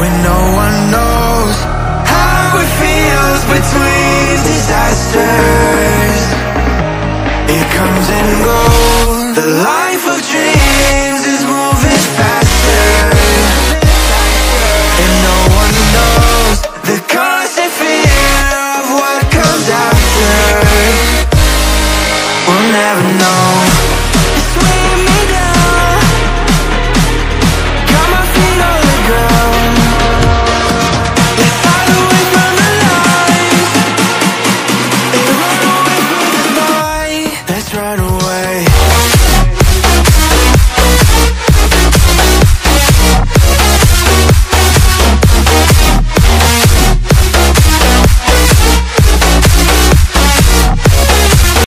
when no one knows how it feels between disasters. It comes and goes, the life of dreams.